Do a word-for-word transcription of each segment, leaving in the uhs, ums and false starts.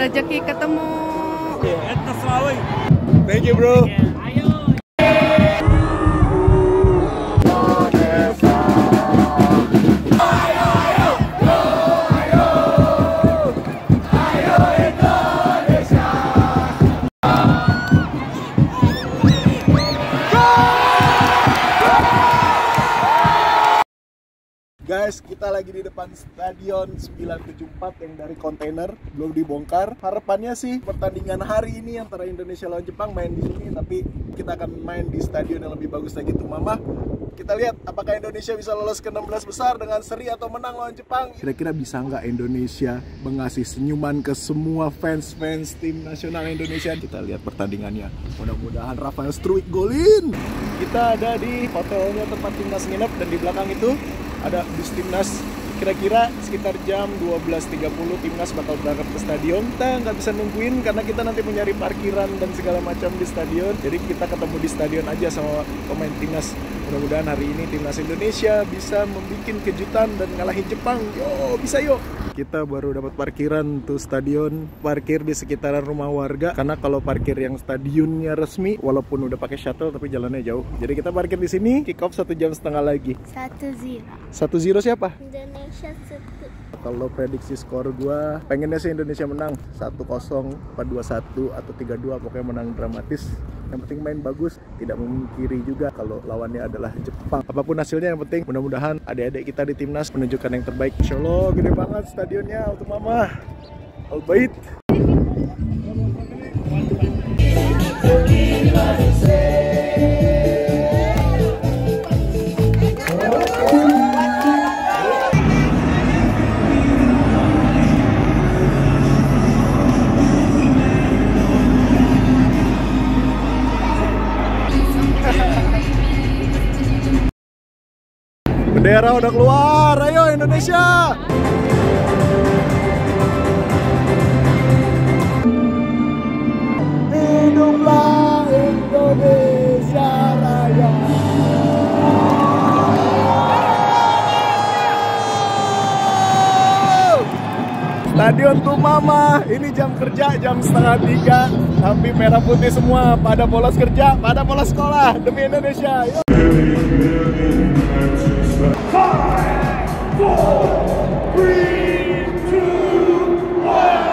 rezeki ketemu. Thank you, bro. Guys, kita lagi di depan Stadion sembilan tujuh empat yang dari kontainer, belum dibongkar. Harapannya sih pertandingan hari ini antara Indonesia lawan Jepang main di sini, tapi kita akan main di stadion yang lebih bagus lagi, Thumama. Kita lihat apakah Indonesia bisa lolos ke enam belas besar dengan seri atau menang lawan Jepang. Kira-kira bisa nggak Indonesia mengasih senyuman ke semua fans-fans tim nasional Indonesia? Kita lihat pertandingannya. Mudah-mudahan Rafael Struik golin. Kita ada di hotelnya tempat timnas nginep, dan di belakang itu ada bus timnas. Kira-kira sekitar jam dua belas tiga puluh timnas bakal berangkat ke stadion. Kita nggak bisa nungguin karena kita nanti mau nyari parkiran dan segala macam di stadion. Jadi kita ketemu di stadion aja sama pemain timnas. Mudah-mudahan hari ini timnas Indonesia bisa membuat kejutan dan ngalahin Jepang. Yo, bisa yo. Kita baru dapat parkiran tuh stadion, parkir di sekitaran rumah warga. Karena kalau parkir yang stadionnya resmi, walaupun udah pakai shuttle tapi jalannya jauh. Jadi kita parkir di sini. Kick off satu jam setengah lagi. Satu zero. Satu zero siapa? Indonesia satu. Kalau prediksi skor gua, pengennya sih Indonesia menang satu kosong, empat dua satu atau tiga dua, pokoknya menang dramatis. Yang penting main bagus, tidak memungkiri juga kalau lawannya adalah Jepang. Apapun hasilnya yang penting mudah-mudahan adik-adik kita di timnas menunjukkan yang terbaik. Insya Allah, gede banget stadionnya, Al Thumama, Al Bayt. Bendera udah keluar, ayo Indonesia! Hiduplah Indonesia Raya! Stadion Thumama, ini jam kerja jam setengah tiga, tapi merah putih semua, pada bolos kerja, pada bolos sekolah, demi Indonesia! Yo. Five, four, three, two, one.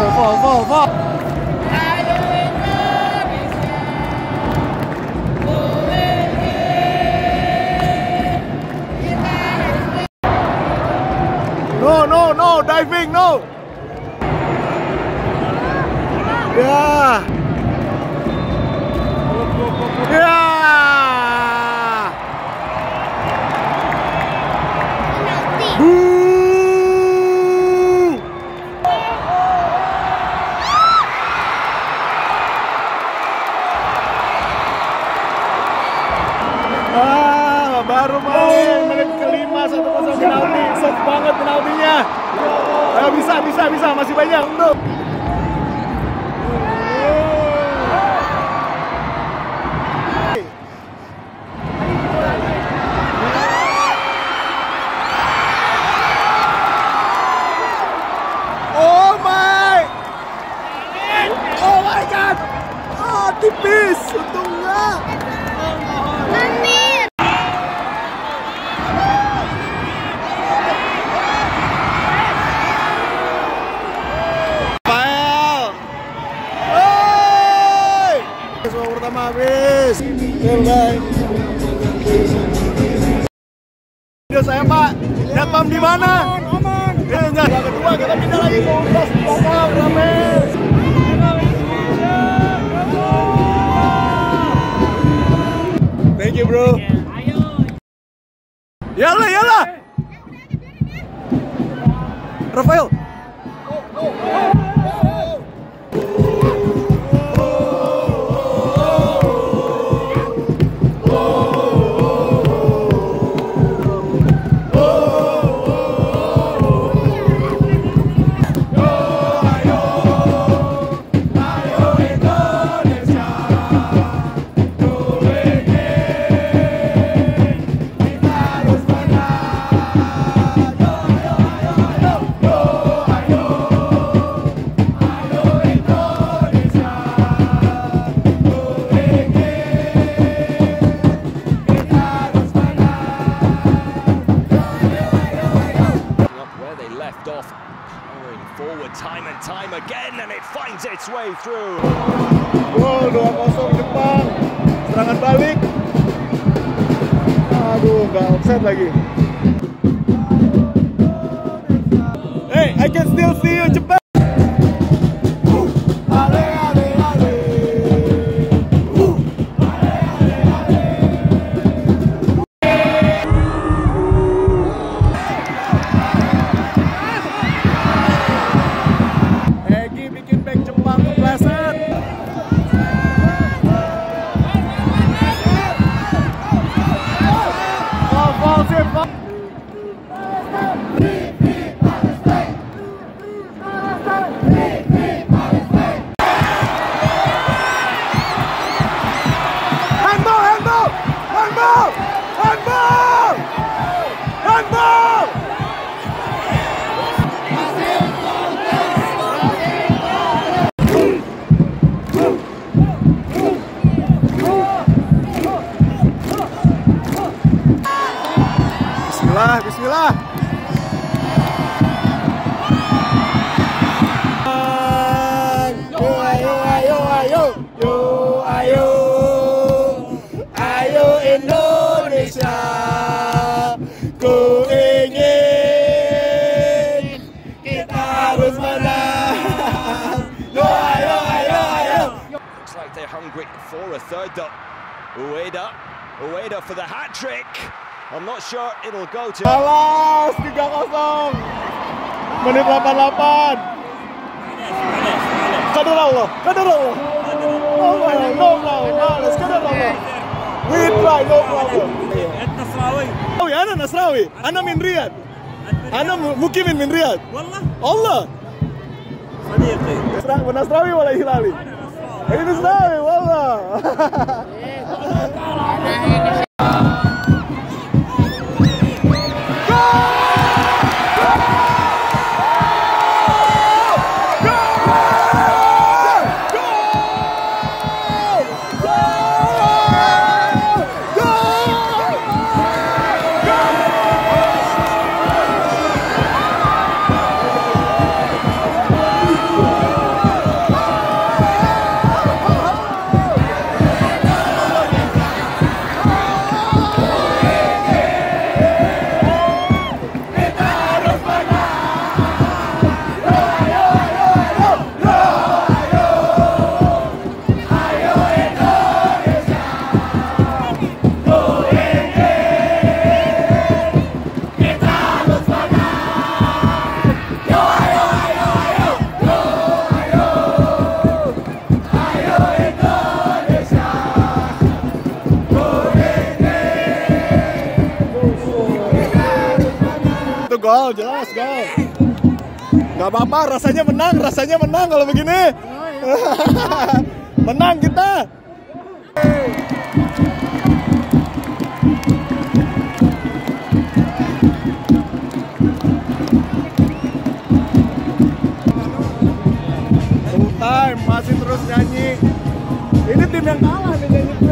Fall, fall, fall. Diving, no. Yeah. Yeah. Boo. Ah, baru main menit kelima satu kosong penalti, set banget penaltinya. Ayo, bisa, bisa, bisa, masih banyak untuk. Oh my, oh my god, ah, tipis, untung enggak. Habis. Video saya, Pak. Datang di mana? Aman. Enggak. Kedua kita pindah lagi ke Ueda. Thank you, bro. Yalah, yalah. Rafael. left off. Going forward time and time again, and it finds its way through. Gol dua kosong Jepang. Serangan balik. Aduh, nggak offside lagi. Hey, I can still see you, Jepang. Bismillah. Yo ayo ayo ayo. Yo ayo. Ayo Indonesia. Ku ingin kita harus menang. Yo ayo ayo ayo. Looks like they're hungry for a third though. Ueda. Ueda for the hat trick. I'm not sure it'll go to. Alas, tiga kosong. Menit delapan puluh delapan. Kaderullah, Kaderullah. Oh my God, no problem, alas Kaderullah. We try, no problem. أنت نصراوي. أوي أنا نصراوي. أنا من رياض. أنا مقيم من رياض. والله. والله. صديقي. نصراوي ولا هلالي؟ أنا نصراوي والله. Gol, jelas gol. Gak apa-apa, rasanya menang, rasanya menang kalau begini. Menang kita. Full time, masih terus nyanyi. Ini tim yang kalah nih, tim nih.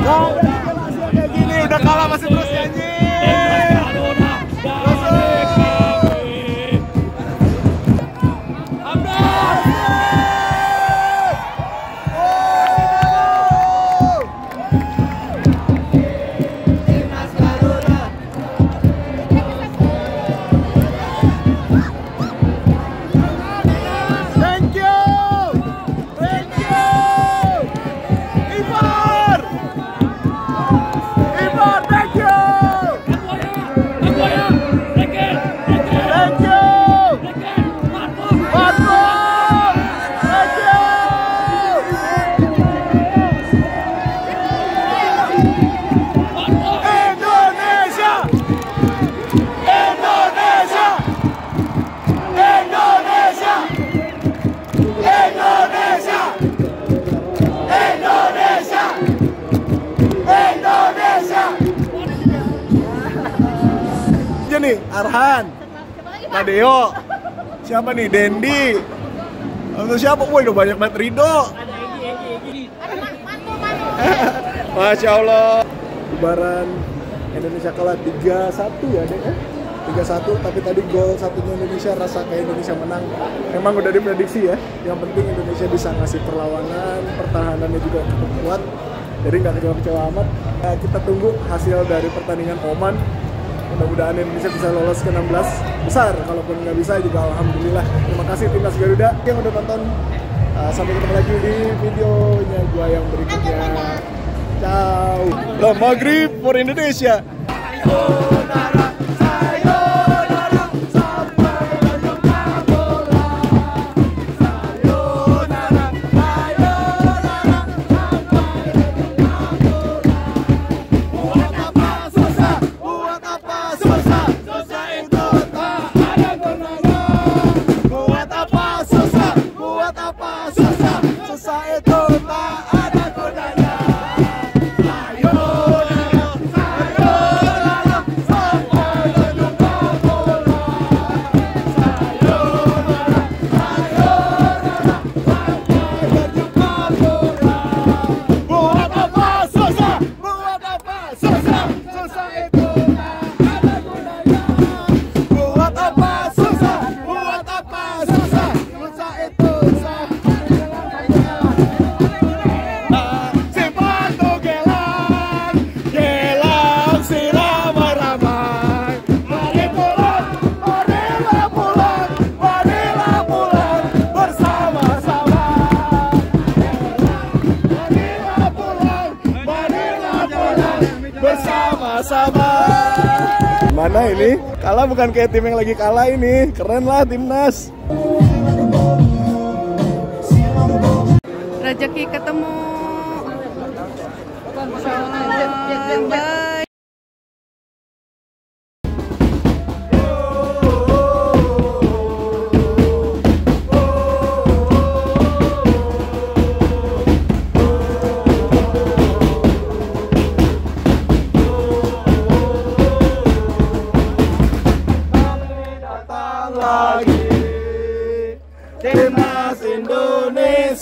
Gak ada Asia kayak gini, udah kalah masih terus nyanyi. Nih Arhan, Nadeo, siapa nih Dendi, atau siapa? Woi, udah banyak banget. Rido, masya Allah. Lebaran Indonesia kalah tiga satu ya deh. tiga satu, tapi tadi gol satunya Indonesia, rasa kayak Indonesia menang. Memang udah diprediksi ya, yang penting Indonesia bisa ngasih perlawanan, pertahanannya juga cukup kuat, jadi nggak kecewa-kecewa amat. Nah, kita tunggu hasil dari pertandingan Oman, mudah-mudahan Indonesia bisa lolos ke enam belas besar, kalaupun nggak bisa juga alhamdulillah. Terima kasih Timnas Garuda yang udah nonton, uh, sampai ketemu lagi di videonya gua yang berikutnya. Ciao. Lah Maghrib for Indonesia. Mana ini? Kalah bukan kayak tim yang lagi kalah ini. Keren lah Timnas. Rezeki ketemu. Bye. Lagi Timnas Indonesia.